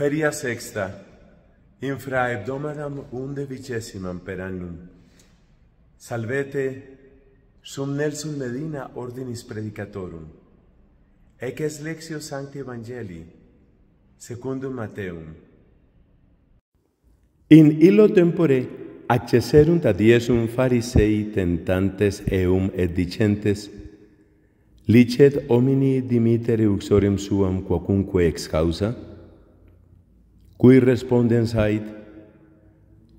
Feria sexta. Infraebdomanam unde vicesimam perannum. Salvete sum Nelson Medina ordinis predicatorum. Eques lexio sancti Evangelii, secundum Mateum. In illo tempore acceserunt adiesum farisei tentantes eum et dicentes, licet homini dimitere uxorem suam quacunque ex causa? Cui respondens ait,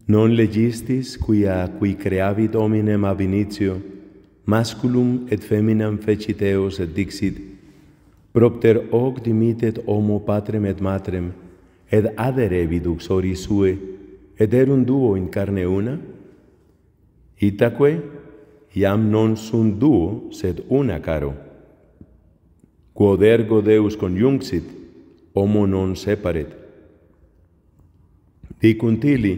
non legistis quia qui creavit hominem ab initio, masculum et feminam fecit eos et dixit, propter hoc dimitet homo patrem et matrem, et aderevit uxori sue, et erum duo in carne una? Itaque, iam non sunt duo, sed una caro. Quod ergo Deus conjunxit, homo non separet. Dicuntili,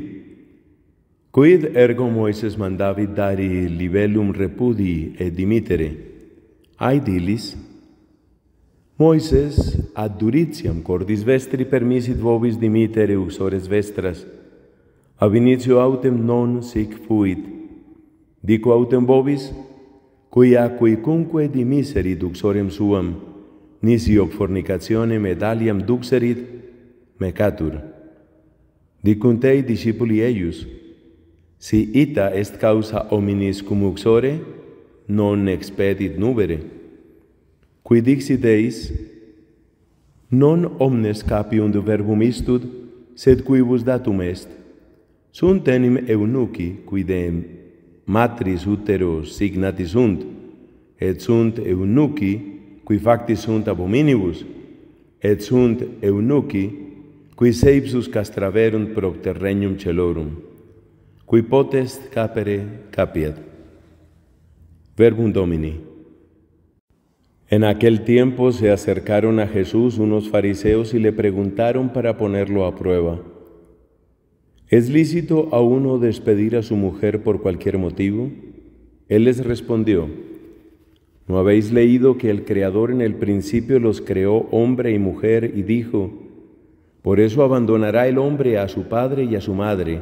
quid ergo Moises mandavit dari libellum repudii et dimitere, ait illis, Moises ad duritiam cordis vestri permisit vobis dimitere uxores vestras, ab initio autem non sic fuit, dico autem vobis, quia quicunque dimiserit uxorem suam, nisi hoc fornicationem et aliam duxerit, mecatur. Dicunt ei discipuli eius, si ita est causa hominis cum uxore, non expedit nubere. Qui dixit eis, non omnes capiunt verbum istud, sed quibus datum est. Sunt enim eunuchi, qui de matris utero signati sunt, et sunt eunuchi, qui facti sunt ab hominibus, et sunt eunuchi, qui seipsus castraverunt propter regnum celorum, qui potest capere capiat. Verbum Domini. En aquel tiempo se acercaron a Jesús unos fariseos y le preguntaron para ponerlo a prueba, ¿es lícito a uno despedir a su mujer por cualquier motivo? Él les respondió, ¿no habéis leído que el Creador en el principio los creó hombre y mujer y dijo, por eso abandonará el hombre a su padre y a su madre,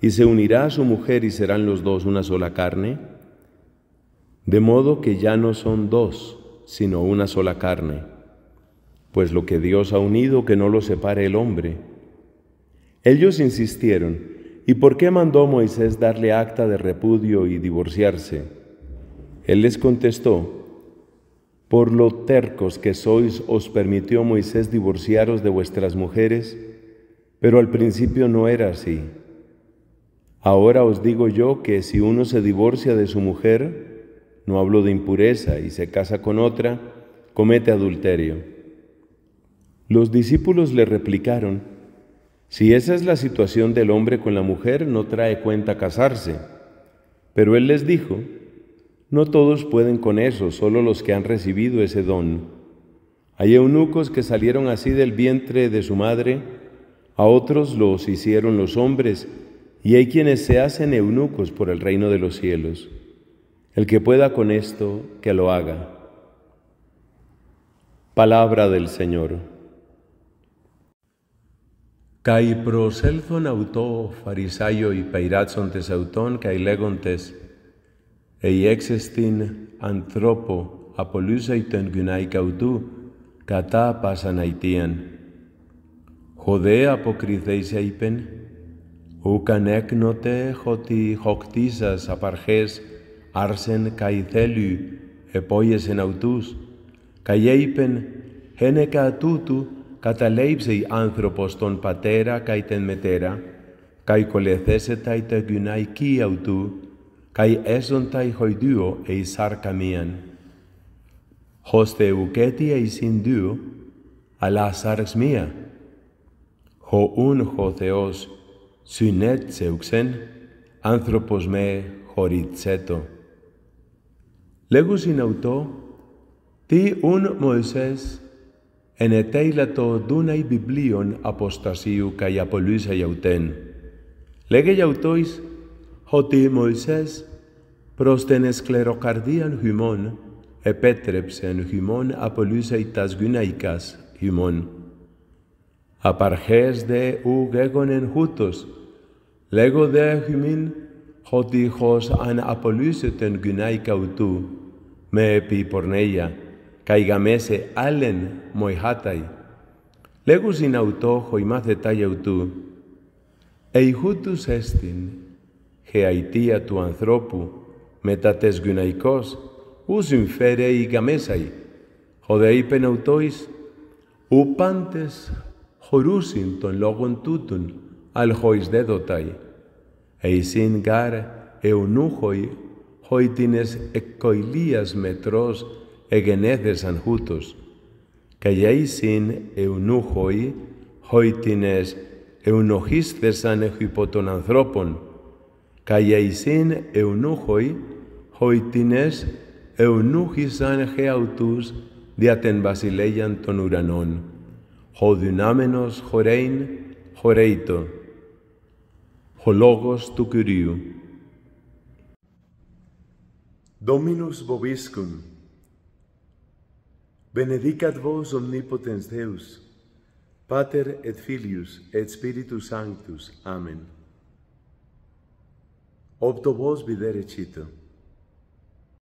y se unirá a su mujer y serán los dos una sola carne? De modo que ya no son dos, sino una sola carne. Pues lo que Dios ha unido, que no lo separe el hombre. Ellos insistieron, ¿y por qué mandó Moisés darle acta de repudio y divorciarse? Él les contestó, por lo tercos que sois, os permitió Moisés divorciaros de vuestras mujeres, pero al principio no era así. Ahora os digo yo que si uno se divorcia de su mujer, no hablo de impureza, y se casa con otra, comete adulterio. Los discípulos le replicaron, si esa es la situación del hombre con la mujer, no trae cuenta casarse. Pero él les dijo, no todos pueden con eso, solo los que han recibido ese don. Hay eunucos que salieron así del vientre de su madre, a otros los hicieron los hombres, y hay quienes se hacen eunucos por el reino de los cielos. El que pueda con esto, que lo haga. Palabra del Señor. Kai proselthon auto farisaio y peiratson tesauton kai legontes ei εξεστην ανθρώπο απολύσαιτεν γυναί καυτού κατά πάσαν αιτίαν. Χωδέ αποκριθέισε είπεν, ούκαν έκνοτε χωτι χοκτήσας απαρχές άρσεν καί θέλου επόγεσεν αυτούς, καί είπεν, ένεκα τούτου καταλείψει άνθρωπος τον πατέρα καί την μετέρα, καί κολεθέσεται τα γυναικοί αυτού, καί έσονται χοιδύο εις σάρκα μίαν. Χωστε ουκέτι εισιν δύο, αλλά σάρξ μία. Χωούν χω Θεός, συνέτσε ουξέν, άνθρωπος με χωριτσέτο. Λέγουσιν αυτο, τι ούν Μωυσές, εν ετέιλατο δούναι βιβλίον αποστασίου καί απολύσαι αυτέν. Λέγε αυτοίς, ότι Μωυσές προς την εσκλεροκαρδίαν χυμών επέτρεψεν χυμών απολύσαι τας γυναίκας χυμών. aparjes de ugegonen hutos, lego de humin, hotijos an apolúseten gunai cautú, me epi porneia, caigamese alen moihatai, lego sin autojo y más detalle autú, eihutus estin, geaitia tu anthropu, metates gunaicos, usin fere y gamesai, jodei penautois, upantes jorusin ton logon tutun, al jois dedotai, eisin gar eunuhoi, hoitines ecoilías metros egeneces anjutos, cayaisin eunuhoi, hoitines eunogistes an egipoton anthropon, cayaisin eunuhoi, hoitines eunugisan geautus diaten basileian ton uranon, jodunámenos jorein, joreito, jologos tu curiu. Dominus vobiscum, benedicat vos omnipotens Deus, Pater et Filius et Spiritus Sanctus. Amen. Opto vos videre cito.